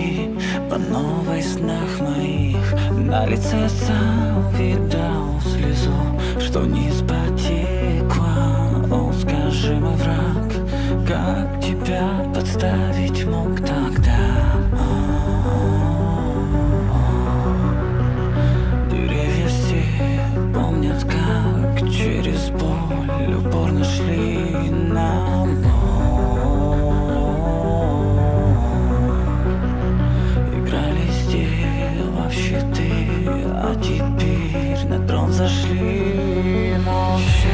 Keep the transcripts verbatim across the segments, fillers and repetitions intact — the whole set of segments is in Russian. ты по новой снах моих. На лице сам видал слезу, что не спотекла. О, скажи, мой враг, как тебя подставить мог тогда? Деревья все помнят, как через боль упорно шли нам. Щиты, а теперь на трон зашли молчи.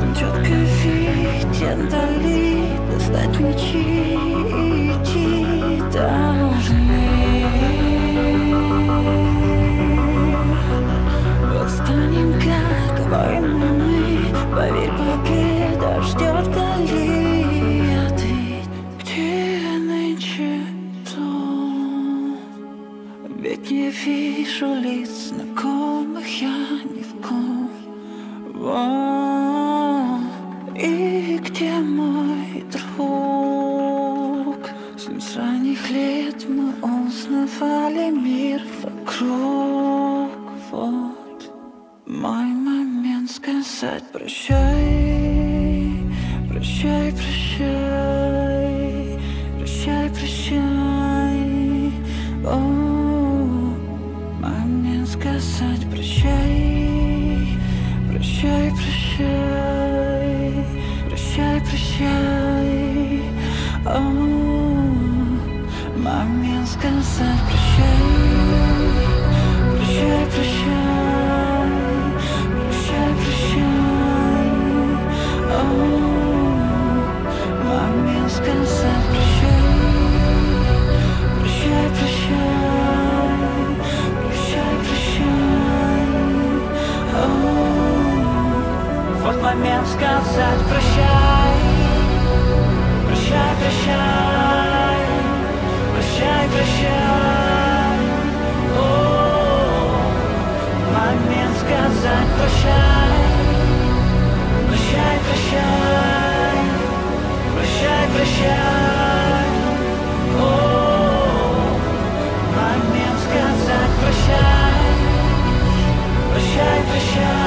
Там четко виден вдали, достать мечи и идти должны. Восстанем, как воины мы, поверь, победа ждет вдали. Не вижу лиц знакомых, я ни в ком. О, и где мой друг? С ним с ранних лет мы узнавали мир вокруг. Вот мой момент сказать прощай, прощай, прощай, прощай, прощай. О, сказать прощай, прощай, прощай, прощай, прощай. О, момент сказать прощай, прощай, прощай, прощай, прощай. О, момент сказать прощай, прощай, прощай. Вот момент сказать прощай, прощай, прощай, прощай, прощай. О-о-о. Момент сказать прощай, прощай, прощай, прощай, прощай. О-о-о. Момент сказать прощай, прощай, прощай.